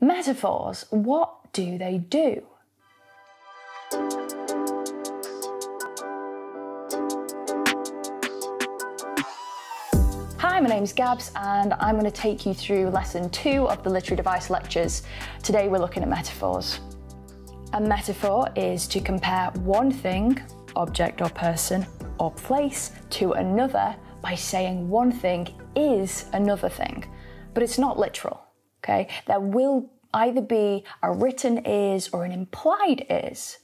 Metaphors, what do they do? Hi, my name's Gabs and I'm going to take you through lesson 2 of the Literary Device Lectures. Today we're looking at metaphors. A metaphor is to compare one thing, object or person or place, to another by saying one thing is another thing, but it's not literal. Okay, there will either be a written is or an implied is.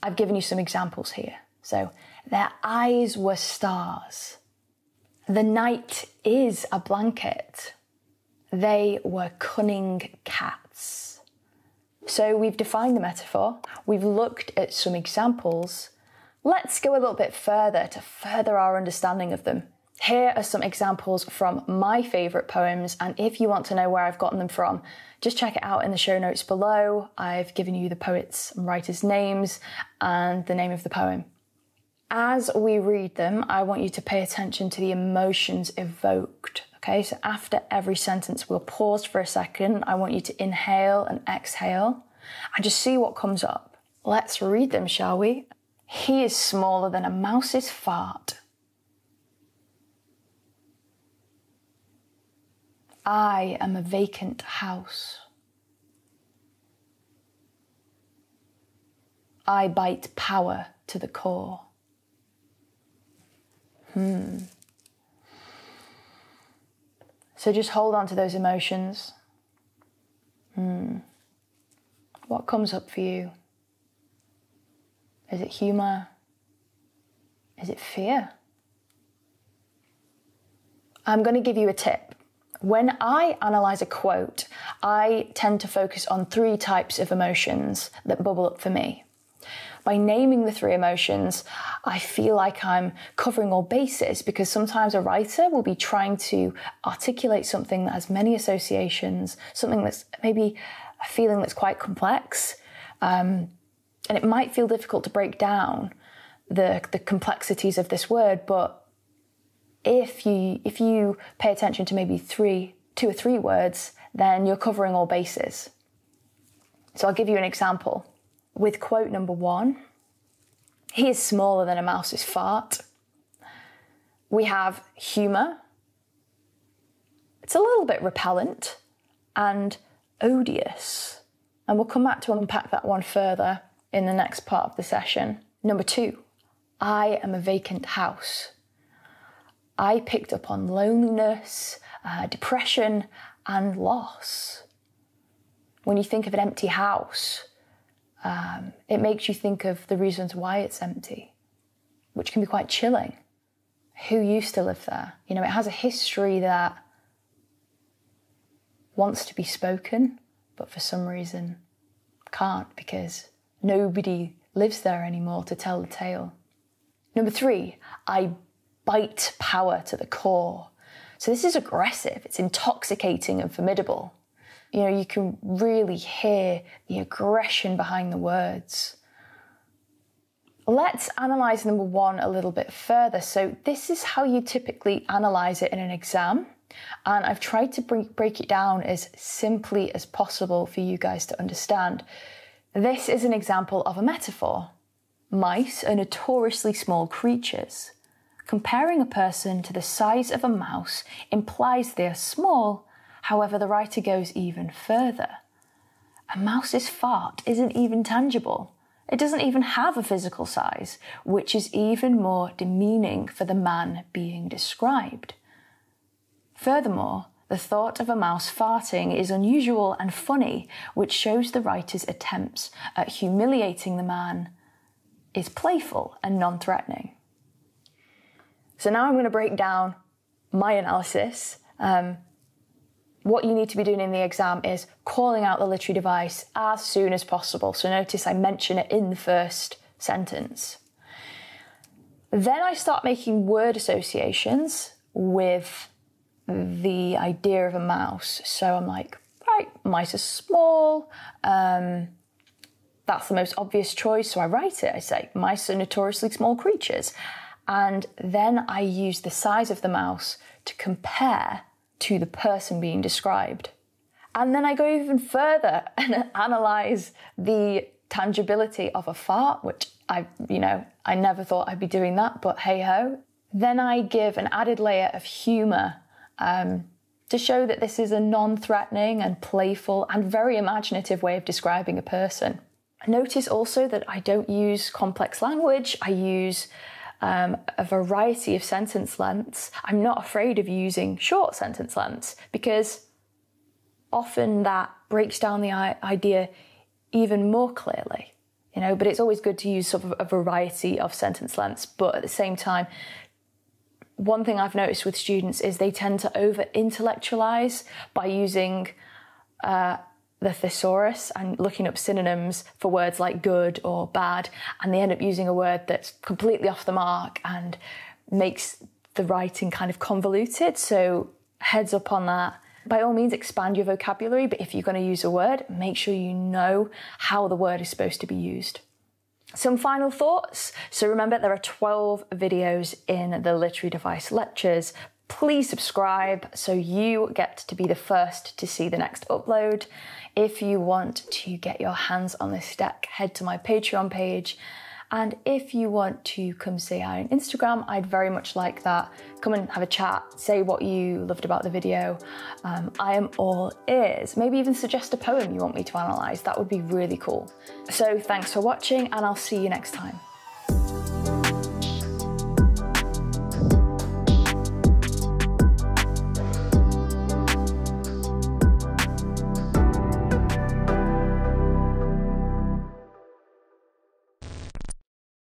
I've given you some examples here. So, their eyes were stars. The night is a blanket. They were cunning cats. So we've defined the metaphor. We've looked at some examples. Let's go a little bit further to further our understanding of them. Here are some examples from my favourite poems, and if you want to know where I've gotten them from, just check it out in the show notes below. I've given you the poets and writers' names and the name of the poem. As we read them, I want you to pay attention to the emotions evoked. Okay, so after every sentence, we'll pause for a second. I want you to inhale and exhale and just see what comes up. Let's read them, shall we? He is smaller than a mouse's fart. I am a vacant house. I bite power to the core. So just hold on to those emotions. What comes up for you? Is it humour? Is it fear? I'm going to give you a tip. When I analyse a quote, I tend to focus on 3 types of emotions that bubble up for me. By naming the 3 emotions, I feel like I'm covering all bases, because sometimes a writer will be trying to articulate something that has many associations, something that's maybe a feeling that's quite complex, and it might feel difficult to break down the complexities of this word, but if you pay attention to maybe 2 or 3 words, then you're covering all bases. So I'll give you an example with quote number 1. He is smaller than a mouse's fart. We have humour. It's a little bit repellent and odious. And we'll come back to unpack that one further in the next part of the session. Number 2, I am a vacant house. I picked up on loneliness, depression, and loss. When you think of an empty house, it makes you think of the reasons why it's empty, which can be quite chilling. Who used to live there? You know, it has a history that wants to be spoken, but for some reason can't, because nobody lives there anymore to tell the tale. Number 3, I bite power to the core. So this is aggressive, it's intoxicating and formidable. You know, you can really hear the aggression behind the words. Let's analyse number 1 a little bit further. So this is how you typically analyse it in an exam. And I've tried to break it down as simply as possible for you guys to understand. This is an example of a metaphor. Mice are notoriously small creatures. Comparing a person to the size of a mouse implies they are small, however the writer goes even further. A mouse's fart isn't even tangible. It doesn't even have a physical size, which is even more demeaning for the man being described. Furthermore, the thought of a mouse farting is unusual and funny, which shows the writer's attempts at humiliating the man is playful and non-threatening. So now I'm going to break down my analysis. What you need to be doing in the exam is calling out the literary device as soon as possible. So notice I mention it in the first sentence. Then I start making word associations with the idea of a mouse. So I'm like, right, mice are small. That's the most obvious choice. So I write it. I say, mice are notoriously small creatures. And then I use the size of the mouse to compare to the person being described. And then I go even further and analyze the tangibility of a fart, which I never thought I'd be doing that, but hey ho. Then I give an added layer of humor to show that this is a non-threatening and playful and very imaginative way of describing a person. Notice also that I don't use complex language. I use a variety of sentence lengths. I'm not afraid of using short sentence lengths because often that breaks down the idea even more clearly, but it's always good to use sort of a variety of sentence lengths. But at the same time, one thing I've noticed with students is they tend to over-intellectualize by using the thesaurus and looking up synonyms for words like good or bad, and they end up using a word that's completely off the mark and makes the writing kind of convoluted. So heads up on that. By all means, expand your vocabulary, but if you're going to use a word, make sure you know how the word is supposed to be used. Some final thoughts. So remember, there are 12 videos in the Literary Device Lectures. Please subscribe so you get to be the first to see the next upload. If you want to get your hands on this deck, head to my Patreon page. And if you want to come say hi on Instagram, I'd very much like that. Come and have a chat, say what you loved about the video. I am all ears. Maybe even suggest a poem you want me to analyse. That would be really cool. So thanks for watching, and I'll see you next time.